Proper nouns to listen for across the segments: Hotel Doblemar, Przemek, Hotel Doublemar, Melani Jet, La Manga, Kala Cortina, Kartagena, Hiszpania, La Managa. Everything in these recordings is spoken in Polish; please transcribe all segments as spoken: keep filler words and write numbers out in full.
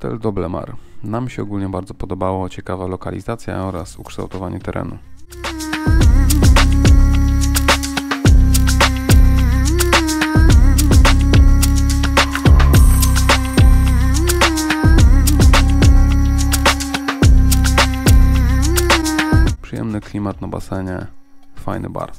Hotel Doublemar. Nam się ogólnie bardzo podobało, ciekawa lokalizacja oraz ukształtowanie terenu. Przyjemny klimat na basenie, fajny bar.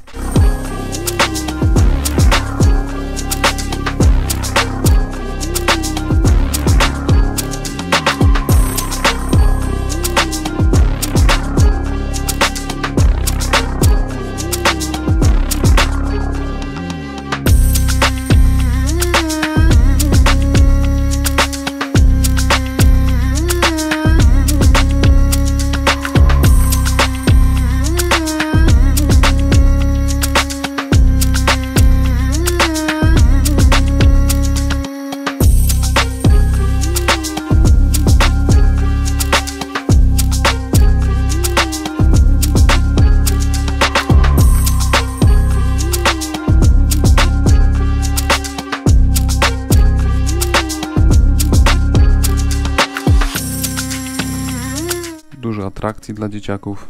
Dużo atrakcji dla dzieciaków.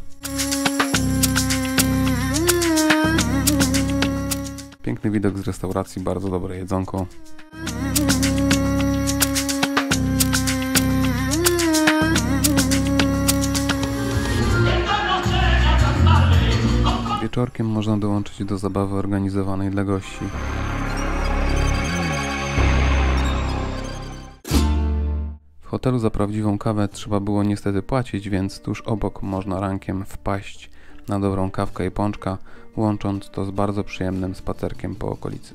Piękny widok z restauracji, bardzo dobre jedzonko. Wieczorkiem można dołączyć do zabawy organizowanej dla gości. W hotelu za prawdziwą kawę trzeba było niestety płacić, więc tuż obok można rankiem wpaść na dobrą kawkę i pączka, łącząc to z bardzo przyjemnym spacerkiem po okolicy.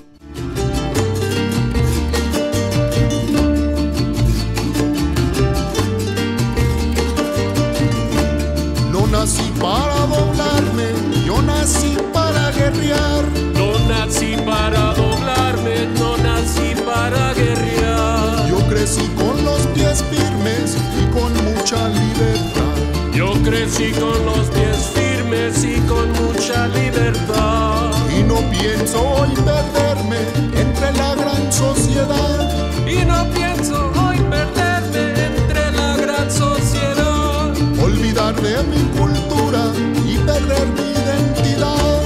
No nací para doblarme, yo nací para guerrear. No nací para doblarme, no nací para guerrear. Yo crecí con los pies firmes y con mucha libertad. Yo crecí con los pies firmes y con mucha libertad. Y no pienso hoy perderme entre la gran sociedad. Y no pienso hoy perderme entre la gran sociedad. Olvidar de mi cultura y perder mi identidad.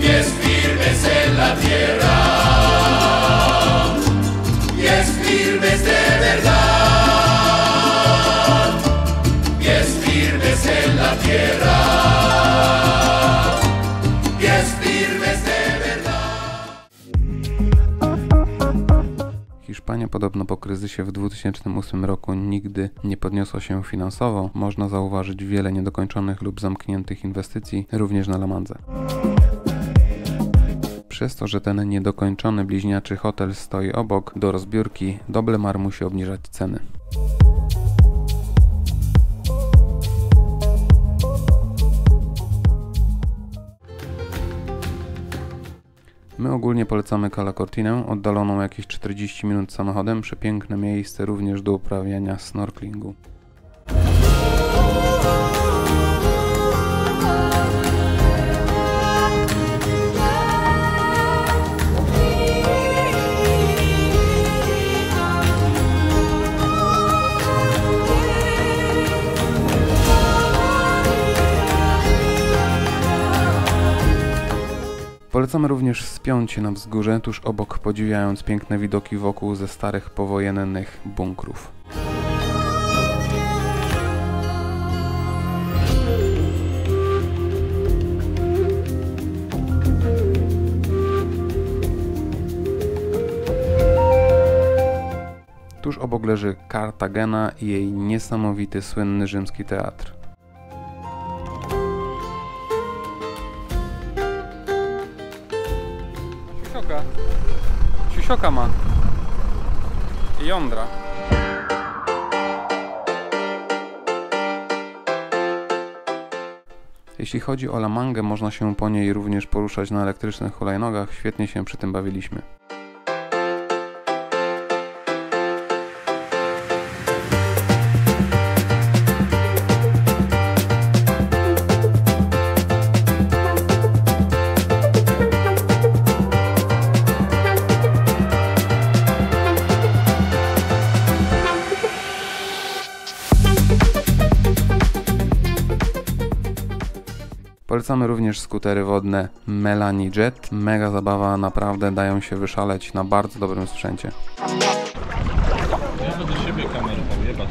Pies firmes en la tierra. Pies firmes de verdad. Hiszpania podobno po kryzysie w dwa tysiące ósmym roku nigdy nie podniosła się finansowo. Można zauważyć wiele niedokończonych lub zamkniętych inwestycji, również na La Mandze. Przez to, że ten niedokończony bliźniaczy hotel stoi obok do rozbiórki, Doublemar musi obniżać ceny. My ogólnie polecamy Kala Cortinę, oddaloną jakieś czterdzieści minut samochodem, przepiękne miejsce również do uprawiania snorkelingu. Polecamy również wspiąć się na wzgórze, tuż obok podziwiając piękne widoki wokół ze starych powojennych bunkrów. Tuż obok leży Kartagena i jej niesamowity, słynny rzymski teatr. Siusioka ma i jądra. Jeśli chodzi o La Mangę, można się po niej również poruszać na elektrycznych hulajnogach, świetnie się przy tym bawiliśmy. Polecamy również skutery wodne Melani Jet. Mega zabawa, naprawdę dają się wyszaleć na bardzo dobrym sprzęcie. Ja będę siebie kamerę pojebać.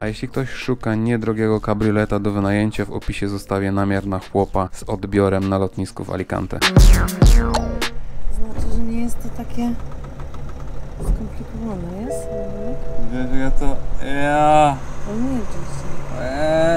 A jeśli ktoś szuka niedrogiego kabrioleta do wynajęcia, w opisie zostawię namiar na chłopa z odbiorem na lotnisku w Alicante. Znaczy, że nie jest to takie skomplikowane, jest? Wiesz, ja to... ja... On nie jest dzisiaj.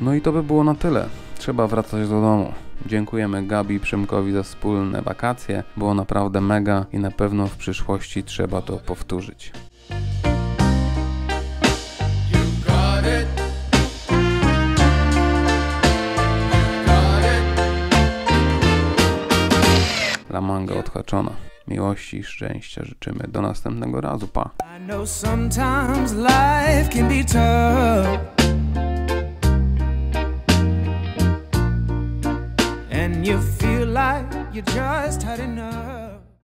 No i to by było na tyle. Trzeba wracać do domu. Dziękujemy Gabi i Przemkowi za wspólne wakacje. Było naprawdę mega i na pewno w przyszłości trzeba to powtórzyć. La Manga odhaczona. Miłości i szczęścia życzymy. Do następnego razu. Pa! You feel like you just had enough.